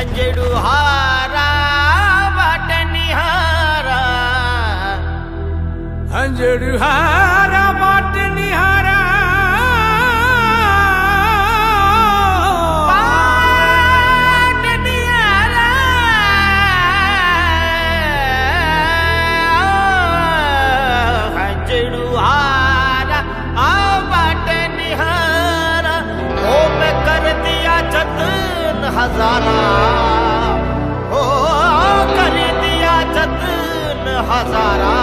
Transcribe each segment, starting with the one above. ಅಂಜಡು ಹಾರ ಬಾಟ ನಿಹಾರ ಅಂಜಡು ಹಾರ ಬಾಟ ನಿಹಾರ हजारा ओ कर दिया जतन हजारा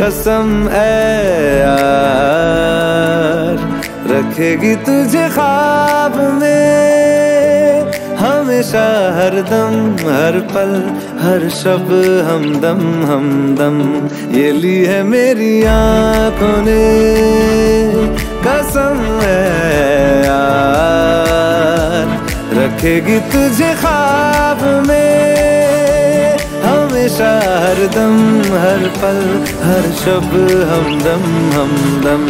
कसम यार रखेगी तुझे ख्वाब में हमेशा हर दम हर पल हर शब हमदम हमदम ये ली है मेरी आँखों ने कसम यार रखेगी तुझे ख्वाब में हमेशा हर दम हर पल हर शब हमदम हमदम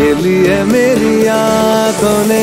ये लिए मेरी आँखों ने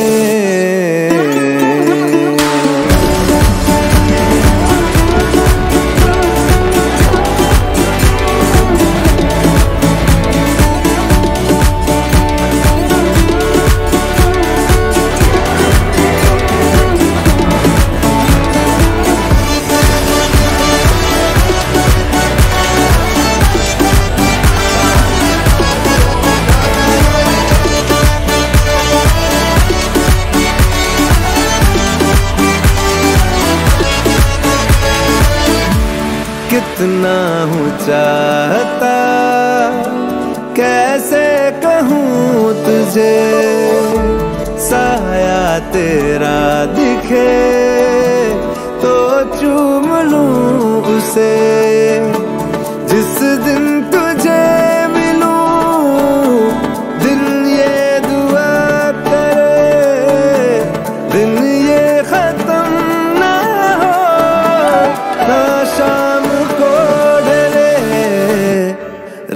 कितना हूँ चाहता कैसे कहूँ तुझे साया तेरा दिखे तो चूम लूँ उसे जिस दिन तुझे मिलूँ दिन ये दुआ करे दिन ये खत्म ना हो ना शाम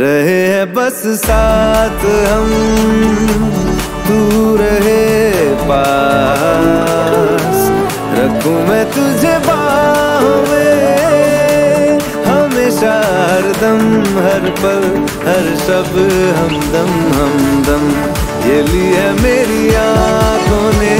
रहे है बस साथ हम तू रहे पास रखूं मैं तुझे बाहों में हमेशा हर दम हर पल हर शब हमदम हमदम ये लिए मेरी आँखों ने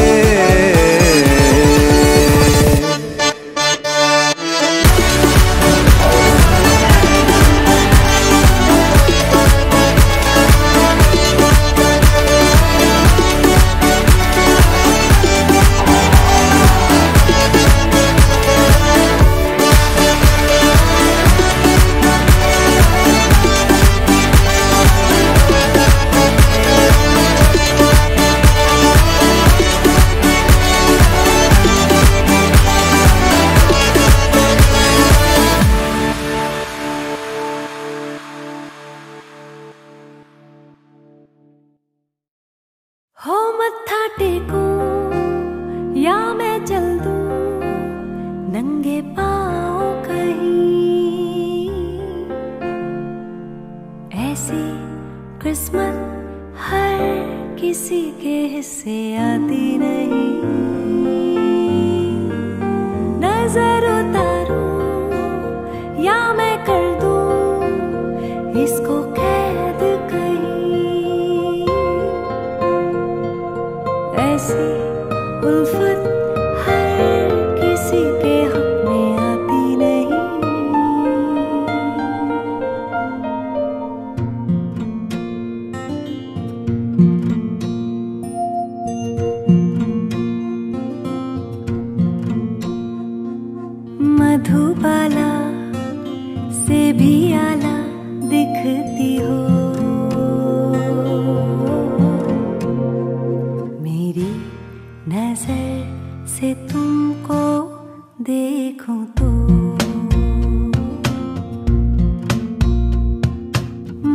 आला दिखती हो मेरी नजर से तुमको देखूं तो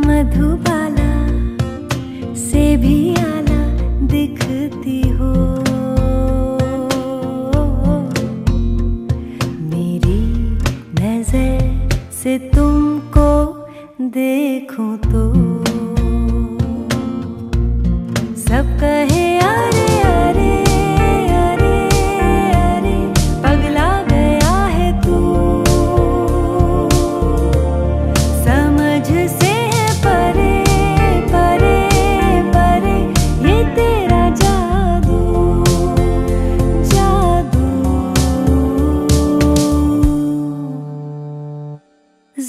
मधुबाला से भी आला दिखती हो मेरी नजर से तुमको देखूं तो सब कहे अरे अरे अरे अरे पगला गया है तू समझ से है परे परे परे ये तेरा जादू जादू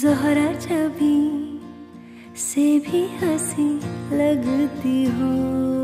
ज़ोहरा छवि से भी हंसी लगती हो।